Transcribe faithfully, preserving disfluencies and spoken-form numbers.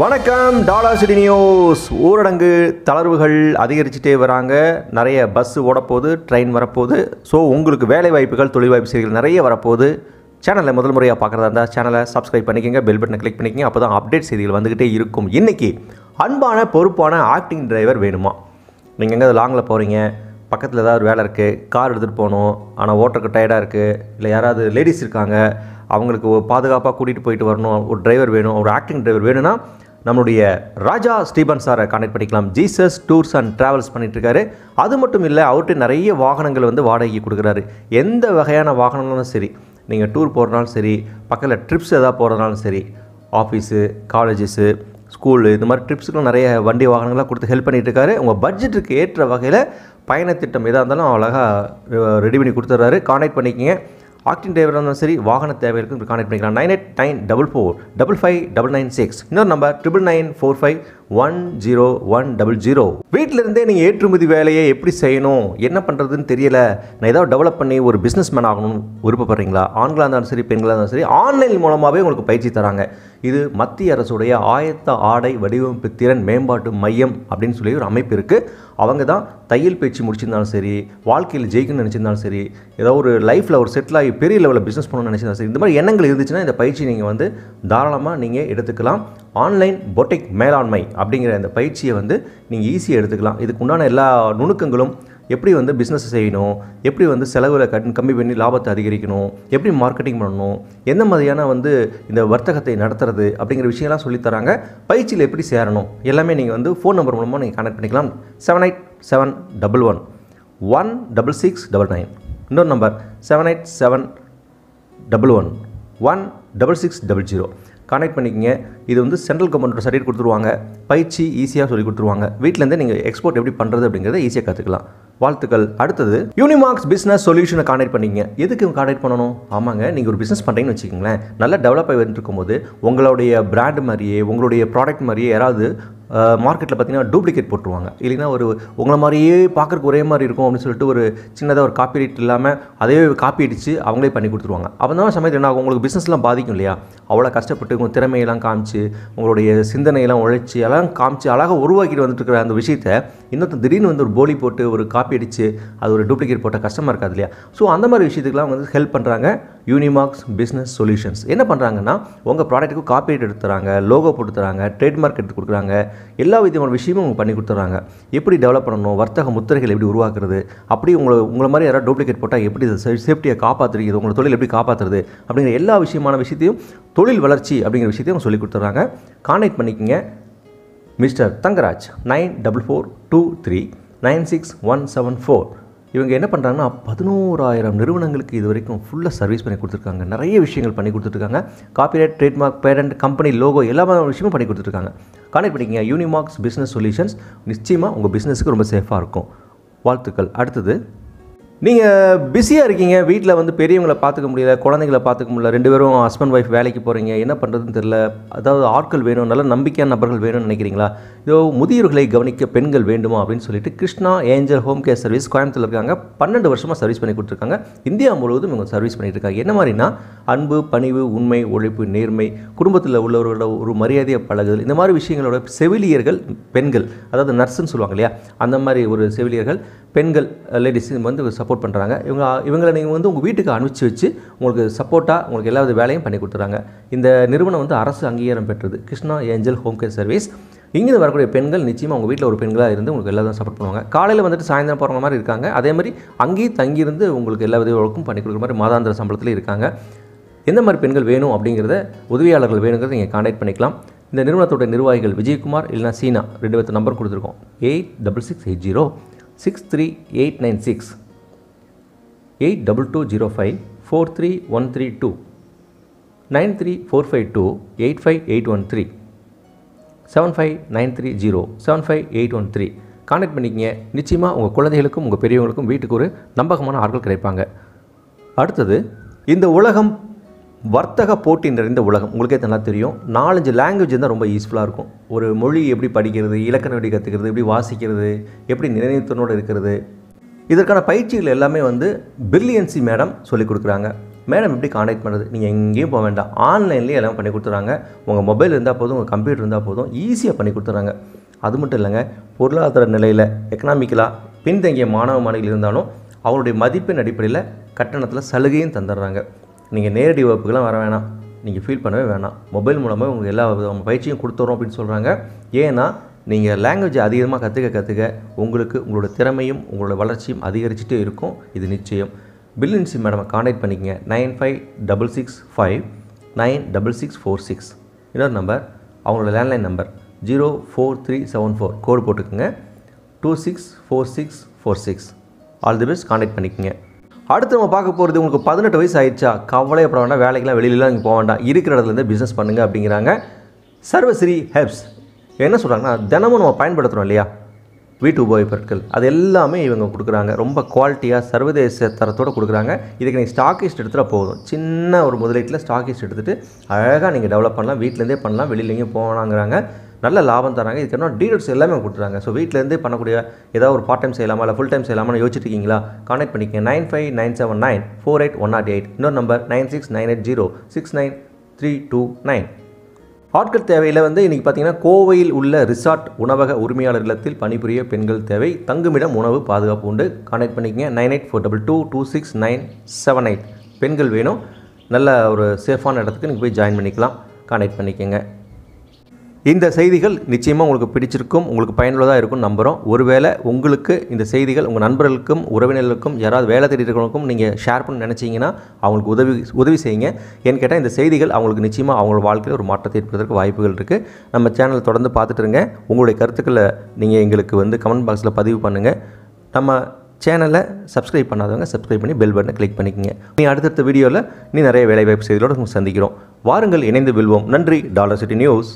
வணக்கம் dollar city news. ஊரடங்கு தளர்வுகள் அதிகரிச்சுட்டே வராங்க. நிறைய பஸ் ஓடப்போகுது, ட்ரெயின் வரப்போகுது. ஸோ உங்களுக்கு வேலை வாய்ப்புகள், தொழில் வாய்ப்பு செய்திகள் நிறைய வரப்போகுது. சேனலை முதல் முறையாக பார்க்குறதா இருந்தால் சேனலை சப்ஸ்கிரைப் பண்ணிக்கோங்க, பெல் பட்டனை கிளிக் பண்ணிக்கோங்க. அப்போ தான் அப்டேட் செய்திகள் வந்துக்கிட்டே இருக்கும். இன்றைக்கி அன்பான பொறுப்பான ஆக்டிங் டிரைவர் வேணுமா? நீங்கள் எங்கே லாங்கில் போகிறீங்க, பக்கத்தில் ஏதாவது வேலை இருக்குது, கார் எடுத்துகிட்டு போகணும், ஆனால் ஓட்டருக்கு டயர்டாக இருக்குது, இல்லை யாராவது லேடிஸ் இருக்காங்க, அவங்களுக்கு பாதுகாப்பாக கூட்டிகிட்டு போயிட்டு வரணும், ஒரு டிரைவர் வேணும், ஒரு ஆக்டிங் டிரைவர் வேணும்னா நம்மளுடைய ராஜா ஸ்டீபன் சாரை கான்டெக்ட் பண்ணிக்கலாம். ஜீசஸ் டூர்ஸ் அண்ட் ட்ராவல்ஸ் பண்ணிகிட்ருக்காரு. அது மட்டும் இல்லை, அவர்கிட்ட நிறைய வாகனங்கள் வந்து வாடகைக்கு கொடுக்குறாரு. எந்த வகையான வாகனம்னாலும் சரி, நீங்கள் டூர் போகிறனாலும் சரி, பக்கத்தில் ட்ரிப்ஸ் எதாவது போகிறதுனாலும் சரி, ஆஃபீஸு, காலேஜஸ்ஸு, ஸ்கூலு, இந்த மாதிரி ட்ரிப்ஸுக்கும் நிறைய வண்டி வாகனங்களாக கொடுத்து ஹெல்ப் பண்ணிகிட்ருக்காரு. உங்கள் பட்ஜெட்டுக்கு ஏற்ற வகையில் பயணத்திட்டம் எதாக இருந்தாலும் அழகாக ரெடி பண்ணி கொடுத்துட்றாரு. கான்டெக்ட் பண்ணிக்கோங்க. ஆக்டிங் டிரைவராக இருந்தாலும் சரி, வாகன தேவைகளுக்கு கான்டெக்ட் பண்ணிக்கலாம். Nine eight nine double four double five double nine six இன்னொரு number triple nine four five one zero one double zero. வீட்டிலிருந்தே நீங்கள் ஏற்றுமதி வேலையை எப்படி செய்யணும், என்ன பண்ணுறதுன்னு தெரியலை, நான் ஏதாவது டெவலப் பண்ணி ஒரு பிஸ்னஸ் மேன் ஆகணும்னு விருப்பப்படுறீங்களா? ஆண்களாக இருந்தாலும் சரி, பெண்களாக இருந்தாலும் சரி, ஆன்லைன் மூலமாகவே உங்களுக்கு பயிற்சி தராங்க. இது மத்திய அரசுடைய ஆயத்த ஆடை வடிவமைப்பு திறன் மேம்பாட்டு மையம் அப்படின்னு சொல்லி ஒரு அமைப்பு இருக்குது. அவங்க தான் தையல் பயிற்சி முடிச்சிருந்தாலும் சரி, வாழ்க்கையில் ஜெயிக்கணும்னு நினச்சிருந்தாலும் சரி, ஏதோ ஒரு லைஃப்பில் ஒரு செட்டில் ஆகி பெரிய லெவலில் பிஸ்னஸ் பண்ணணும்னு நினச்சிருந்தாலும் சரி, இந்த மாதிரி எண்ணங்கள் இருந்துச்சுன்னா இந்த பயிற்சி நீங்கள் வந்து தாராளமாக நீங்கள் எடுத்துக்கலாம். ஆன்லைன் பொட்டிக் மேலாண்மை அப்படிங்கிற இந்த பயிற்சியை வந்து நீங்கள் ஈஸியாக எடுத்துக்கலாம். இதுக்கு உண்டான எல்லா நுணுக்கங்களும், எப்படி வந்து பிஸ்னஸ் செய்யணும், எப்படி வந்து செலவில் கண் கம்மி பண்ணி லாபத்தை அதிகரிக்கணும், எப்படி மார்க்கெட்டிங் பண்ணணும், எந்த மாதிரியான வந்து இந்த வர்த்தகத்தை நடத்துறது அப்படிங்கிற விஷயம்லாம் சொல்லித்தராங்க. பயிற்சியில் எப்படி சேரணும் எல்லாமே நீங்கள் வந்து ஃபோன் நம்பர் மூலமாக நீங்கள் கான்டெக்ட் பண்ணிக்கலாம். Seven eight seven double one one double six double nine இன்னொரு number seven eight seven double one one double six double zero connect பண்ணிக்கங்க. இது வந்து சென்ட்ரல் கவர்மெண்ட்டோட சர்டிஃபிகேட் கொடுத்துருவாங்க. பயிற்சி ஈஸியாக சொல்லி கொடுத்துருவாங்க. வீட்டிலேருந்து நீங்கள் எக்ஸ்போர்ட் எப்படி பண்ணுறது அப்படிங்கிறத ஈஸியாக கற்றுக்கலாம். வாழ்த்துக்கள். அடுத்தது யூனிமார்க்ஸ் பிஸ்னஸ் சொல்யூஷனை கான்டெக்ட் பண்ணிங்க. எதுக்கு கான்டெக்ட் பண்ணணும்? ஆமாங்க, நீங்கள் ஒரு பிஸ்னஸ் பண்ணுறீங்கன்னு வச்சுக்கோங்களேன். நல்லா டெவலப் ஆகிட்டு இருக்கும்போது உங்களுடைய பிராண்ட் மாதிரியே, உங்களுடைய ப்ராடக்ட் மாதிரியே யாராவது மார்க்கெட்டில் பார்த்தீங்கன்னா டூப்ளிகேட் போட்டுருவாங்க. இல்லைன்னா ஒரு உங்களை மாதிரியே பார்க்குறக்கு ஒரே மாதிரி இருக்கும் அப்படின்னு சொல்லிட்டு ஒரு சின்னதாக ஒரு காப்பி ரேட் இல்லாமல் அதே காப்பி அடித்து அவங்களே பண்ணி கொடுத்துருவாங்க. அப்போ தான் சமயத்தில் என்ன ஆகும், உங்களுக்கு பிஸ்னஸ்லாம் பாதிக்கும் இல்லையா? அவ்வளோ கஷ்டப்பட்டு உங்கள் திறமையெல்லாம் காமிச்சு, உங்களுடைய சிந்தனையெல்லாம் உழைச்சி எல்லாம் காமிச்சு அழகாக உருவாக்கிட்டு வந்துட்டு இருக்கிற அந்த விஷயத்தை இன்னொருத்த திடீர்னு வந்து ஒரு போலி போட்டு ஒரு காப்பி அடித்து அது ஒரு டூப்ளிகேட் போட்ட கஷ்டமாக இருக்காது இல்லையா? ஸோ அந்த மாதிரி விஷயத்துக்குலாம் வந்து ஹெல்ப் பண்ணுறாங்க யூனிமார்க்ஸ் பிஸ்னஸ் சொல்யூஷன்ஸ். என்ன பண்ணுறாங்கன்னா, உங்கள் ப்ராடக்ட்டுக்கு காப்பி ரேட் எடுத்துறாங்க, லோகோ போட்டு தராங்க, ட்ரேட்மார்க் எடுத்து கொடுக்குறாங்க, எல்லா விதமான விஷயமும் உங்களுக்கு பண்ணி கொடுத்துட்றாங்க. எப்படி டெவலப் பண்ணணும், வர்த்தக முத்திரைகள் எப்படி உருவாக்குறது, அப்படி உங்களை உங்களை மாதிரி யாராவது டூப்ளிகேட் போட்டால் எப்படி சேஃப்டியை காப்பாற்றுறது, உங்களை தொழில் எப்படி காப்பாற்றுறது அப்படிங்கிற எல்லா விஷயமான விஷயத்தையும், தொழில் வளர்ச்சி அப்படிங்கிற விஷயத்தையும் அவங்க சொல்லி கொடுத்துட்றாங்க. கான்டெக்ட் பண்ணிக்கோங்க. Mister Thangaraj nine double four two three nine six one seven four. இவங்க என்ன பண்ணுறாங்கன்னா, பதினோராயிரம் நிறுவனங்களுக்கு இது வரைக்கும் ஃபுல்லாக சர்வீஸ் பண்ணி கொடுத்துருக்காங்க. நிறைய விஷயங்கள் பண்ணி கொடுத்துருக்காங்க. Copyright, trademark, patent, company logo எல்லா விஷயமும் பண்ணி கொடுத்துருக்காங்க. கான்டெக்ட் பண்ணிக்கங்க. யூனிமார்க்ஸ் பிஸ்னஸ் சொல்யூஷன்ஸ் நிச்சயமாக உங்கள் பிஸ்னஸுக்கு ரொம்ப சேஃபாக இருக்கும். வாழ்த்துக்கள். அடுத்தது நீங்கள் பிஸியாக இருக்கீங்க, வீட்டில் வந்து பெரியவங்களை பார்த்துக்க முடியல, குழந்தைங்களை பார்த்துக்க முடியல, ரெண்டு பேரும் ஹஸ்பண்ட் ஒய்ஃப் வேலைக்கு போகிறீங்க, என்ன பண்ணுறதுன்னு தெரில, அதாவது ஆட்கள் வேணும், நல்ல நம்பிக்கையான நபர்கள் வேணும்னு நினைக்கிறீங்களா? இதோ முதியோர்களை கவனிக்க பெண்கள் வேண்டுமா அப்படின்னு சொல்லிட்டு Krishna angel home care service Coimbatore இருக்காங்க. பன்னெண்டு வருஷமாக சர்வீஸ் பண்ணி கொடுத்துருக்காங்க. இந்தியா முழுவதும் இவங்க சர்வீஸ் பண்ணிகிட்டு இருக்காங்க. என்ன மாதிரினா, அன்பு, பணிவு, உண்மை, ஒழிப்பு, நேர்மை, குடும்பத்தில் உள்ளவர்களோட ஒரு மரியாதையை பழகுதல், இந்த மாதிரி விஷயங்களோட செவிலியர்கள் பெண்கள், அதாவது நர்ஸுன்னு சொல்லுவாங்க இல்லையா, அந்த மாதிரி ஒரு செவிலியர்கள் பெண்கள் லேடிஸ் வந்து சப்போர்ட் பண்ணுறாங்க. இவங்க இவங்களை நீங்கள் வந்து உங்கள் வீட்டுக்கு அனுப்பிச்சி வச்சு உங்களுக்கு சப்போர்ட்டாக உங்களுக்கு எல்லா வேலையும் பண்ணி கொடுத்துறாங்க. இந்த நிறுவனம் வந்து அரசு அங்கீகாரம் பெற்றது. Krishna angel home care service. இங்கேருந்து வரக்கூடிய பெண்கள் நிச்சயமாக உங்கள் வீட்டில் ஒரு பெண்களாக இருந்து உங்களுக்கு எல்லா சப்போர்ட் பண்ணுவாங்க. காலையில் வந்துட்டு சாயந்தரம் போகிற மாதிரி இருக்காங்க. அதே மாதிரி அங்கேயே தங்கியிருந்து உங்களுக்கு எல்லா வித ஒர்க்கும் பண்ணி கொடுக்குற மாதிரி மாதாந்திர சம்பளத்தில் இருக்காங்க. எந்த மாதிரி பெண்கள் வேணும் அப்படிங்கிறத, உதவியாளர்கள் வேணுங்கிறத நீங்கள் கான்டாக்ட் பண்ணிக்கலாம். இந்த நிறுவனத்தோட நிர்வாகிகள் விஜயகுமார் இல்லைனா சீனா, ரெண்டு பேர்த்து நம்பர் கொடுத்துருக்கோம். Eight double six eight zero six three eight nine six eight double two zero five four three one three two nine three four five two eight five eight one three seven five nine three zero seven five eight one three contact பண்ணிக்கங்க. நிச்சயமாக உங்கள் குழந்தைகளுக்கும் உங்கள் பெரியவங்களுக்கும் வீட்டுக்கு ஒரு நம்பகமான ஆட்கள் கிடைப்பாங்க. அடுத்தது, இந்த உலகம் வர்த்தக போட்டி நிறைந்த உலகம். உங்களுக்கே நல்லா தெரியும். நாலஞ்சு லாங்குவேஜ் இருந்தால் ரொம்ப யூஸ்ஃபுல்லாக இருக்கும். ஒரு மொழி எப்படி படிக்கிறது, இலக்கண எப்படி கற்றுக்கிறது, எப்படி வாசிக்கிறது, எப்படி நினைவுத்தனோடு இருக்கிறது, இதற்கான பயிற்சிகள் எல்லாமே வந்து பிரில்லியன்சி மேடம் சொல்லிக் கொடுக்குறாங்க. மேடம் எப்படி கான்டாக்ட் பண்ணுறது? நீங்கள் எங்கேயும் போக வேண்டாம், ஆன்லைன்லேயே எல்லாம் பண்ணி கொடுத்துறாங்க. உங்கள் மொபைல் இருந்தால் போதும், உங்கள் கம்ப்யூட்டர் இருந்தால் போதும், ஈஸியாக பண்ணி கொடுத்துறாங்க. அது மட்டும் இல்லைங்க, பொருளாதார நிலையில் எக்கனாமிக்கலாக பின்தங்கிய மாணவ மாணவிகள் இருந்தாலும் அவருடைய மதிப்பின் அடிப்படையில் கட்டணத்தில் சலுகையும் தந்துடுறாங்க. நீங்கள் நேரடி வகுப்புக்கெல்லாம் வர வேணாம், நீங்கள் ஃபீல் பண்ணவே வேணாம். மொபைல் மூலமாக உங்களுக்கு எல்லா விதமான பயிற்சியும் கொடுத்துட்றோம் அப்படின்னு சொல்கிறாங்க. ஏன்னா நீங்கள் லாங்குவேஜை அதிகமாக கற்றுக்க கற்றுக்க உங்களுக்கு உங்களோட திறமையும் உங்களோட வளர்ச்சியும் அதிகரிச்சுட்டே இருக்கும், இது நிச்சயம். பில்லியன்சி மேடமை காண்டாக்ட் பண்ணிக்கங்க. Nine five double six five nine double six four six இன்னொரு நம்பர், அவங்களோட landline number zero four three seven four code போட்டுக்குங்க, two six four six four six all the best, contact பண்ணிக்கங்க. அடுத்து நம்ம பார்க்க போகிறது, உங்களுக்கு பதினெட்டு வயசு ஆயிடுச்சா கவலை அப்புறம் வேண்டாம், வேலைக்கெலாம் வெளியிலலாம் நீங்கள் போக வேண்டாம், இருக்கிற இடத்துலேருந்து பிஸ்னஸ் பண்ணுங்கள் அப்படிங்கிறாங்க. சர்வஸ்ரீ ஹெர்ப்ஸ் என்ன சொல்கிறாங்கன்னா, தினமும் நம்ம பயன்படுத்துகிறோம் இல்லையா வீட்டு உபயோகப் பொருட்கள், அது எல்லாமே இவங்க கொடுக்குறாங்க. ரொம்ப குவாலிட்டியாக சர்வதேச தரத்தோடு கொடுக்குறாங்க. இதுக்கு நீங்கள் ஸ்டாக்கிஸ்ட் எடுத்துகிட்டு போதும், சின்ன ஒரு முதலீட்டில் ஸ்டாக்கிஸ்ட் எடுத்துகிட்டு அழகாக நீங்கள் டெவலப் பண்ணலாம், வீட்டிலேருந்தே பண்ணலாம், வெளியிலேயும் போகலாங்கிறாங்க. நல்ல லாபம் தராங்க. இதுக்கு என்ன டீடைல்ஸ் எல்லாமே கொடுத்துறாங்க. ஸோ வீட்டிலேருந்தே பண்ணக்கூடிய ஏதாவது ஒரு பார்ட் டைம் செய்யலாமா இல்லை ஃபுல் டைம் செய்யலாமான்னு யோசிச்சுட்டு இருக்கீங்களா? கான்டாக்ட் பண்ணிக்கங்க. Nine five nine seven nine four eight one nought eight இன்னொரு number nine six nine eight zero six nine three two nine ஆட்கள் தேவையில் வந்து இன்றைக்கி பார்த்தீங்கன்னா கோவையில் உள்ள ரிசார்ட் உணவக உரிமையாளர் இல்லத்தில் பணிபுரிய பெண்கள் தேவை. தங்குமிடம் உணவு பாதுகாப்பு உண்டு. கான்டாக்ட் பண்ணிக்கங்க. Nine eight four double two two six nine seven eight பெண்கள் வேணும், நல்ல ஒரு சேஃபான இடத்துக்கு நீங்கள் போய் ஜாயின் பண்ணிக்கலாம். கான்டாக்ட் பண்ணிக்கோங்க. இந்த செய்திகள் நிச்சயமாக உங்களுக்கு பிடிச்சிருக்கும், உங்களுக்கு பயனுள்ளதாக இருக்கும் நம்புகிறோம். ஒருவேளை உங்களுக்கு இந்த செய்திகள் உங்கள் நண்பர்களுக்கும் உறவினர்களுக்கும் யாராவது வேலை தேடி இருக்கிறவங்களுக்கும் நீங்கள் ஷேர் பண்ண நினச்சிங்கன்னா அவங்களுக்கு உதவி உதவி செய்யுங்க. ஏன்னு கேட்டால் இந்த செய்திகள் அவங்களுக்கு நிச்சயமாக அவங்களோட வாழ்க்கையில் ஒரு மாற்றத்தை ஏற்படுவதற்கு வாய்ப்புகள் இருக்குது. நம்ம சேனல் தொடர்ந்து பார்த்துட்டு இருங்க. உங்களுடைய கருத்துக்களை நீங்கள் எங்களுக்கு வந்து கமெண்ட் பாக்ஸில் பதிவு பண்ணுங்கள். நம்ம சேனலை சப்ஸ்கிரைப் பண்ணாதவங்க சப்ஸ்கிரைப் பண்ணி பெல் பட்டனை கிளிக் பண்ணிக்கோங்க. நீ அடுத்தடுத்த வீடியோவில் நீ நிறைய வேலைவாய்ப்பு செய்திகளோடு சந்திக்கிறோம். வாருங்கள், இணைந்து வெல்வோம். நன்றி. Dollar city news.